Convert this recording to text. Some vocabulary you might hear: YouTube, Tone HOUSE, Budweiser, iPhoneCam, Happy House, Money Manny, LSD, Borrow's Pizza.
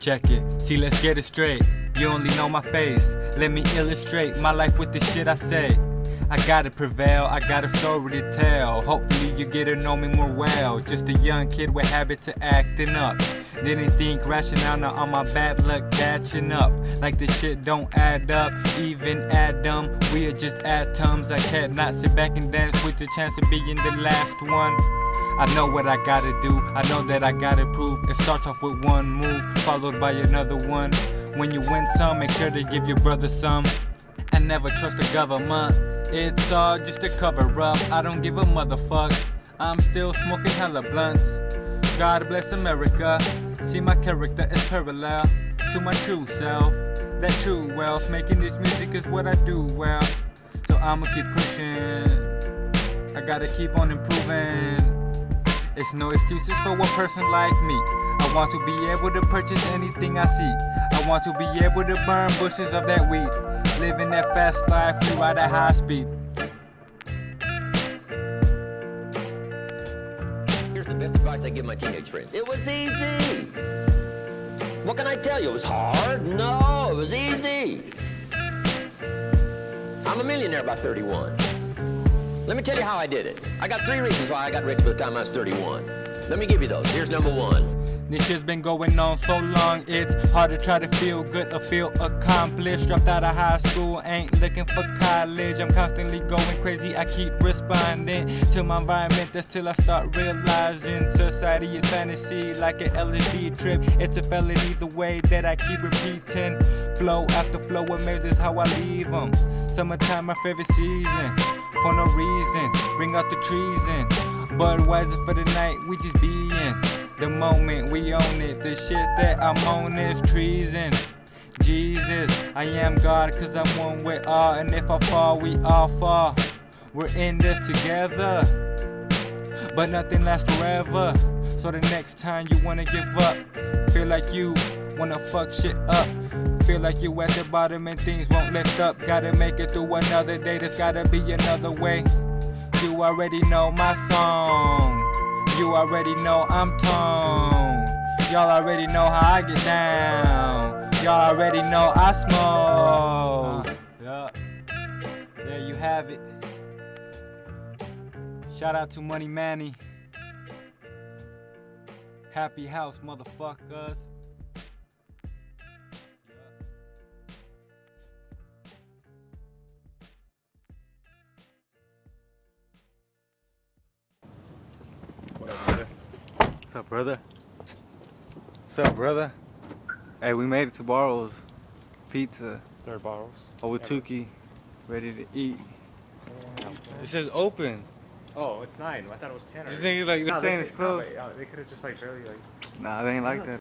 Check it, see, let's get it straight. You only know my face. Let me illustrate my life with the shit I say. I gotta prevail, I got a story to tell. Hopefully you get to know me more well. Just a young kid with habits of acting up. Didn't think rational, now on my bad luck catching up. Like this shit don't add up, even Adam. We are just atoms. I cannot sit back and dance with the chance of being the last one. I know what I gotta do, I know that I gotta prove. It starts off with one move, followed by another one. When you win some, make sure to give your brother some. I never trust the government. It's all just a cover up, I don't give a motherfuck. I'm still smoking hella blunts. God bless America. See, my character is parallel to my true self. That true wealth, making this music is what I do well. So I'ma keep pushing, I gotta keep on improving. It's no excuses for a person like me. I want to be able to purchase anything I see. I want to be able to burn bushes of that weed. Living that fast life, we ride at high speed. Here's the best advice I give my teenage friends. It was easy. What can I tell you? It was hard? No, it was easy. I'm a millionaire by 31. Let me tell you how I did it. I got 3 reasons why I got rich by the time I was 31. Let me give you those. Here's number 1. This shit's been going on so long, it's hard to try to feel good or feel accomplished. Dropped out of high school, ain't looking for college. I'm constantly going crazy, I keep responding to my environment. That's till I start realizing society is fantasy, like an LSD trip. It's a felony the way that I keep repeating. Flow after flow, amazing how I leave them. Summertime, my favorite season. For no reason, bring out the treason. Budweiser for the night, we just bein'. The moment we own it, the shit that I'm on is treason. Jesus, I am God, cause I'm one with all. And if I fall, we all fall. We're in this together, but nothing lasts forever. So the next time you wanna give up, feel like you wanna fuck shit up, feel like you at the bottom and things won't lift up. Gotta make it through another day, there's gotta be another way. You already know my song. You already know I'm Tone. Y'all already know how I get down. Y'all already know I smoke. There you have it. Shout out to Money Manny. Happy house, motherfuckers. What's up, brother? What's up, brother? Hey, we made it to Borrow's Pizza. Third Borrow's. Owatuki, ready to eat. It says open. Oh, it's 9. I thought it was 10. This thing is like, no, the thing is closed. No, they could have just like barely like. Nah, they ain't like that.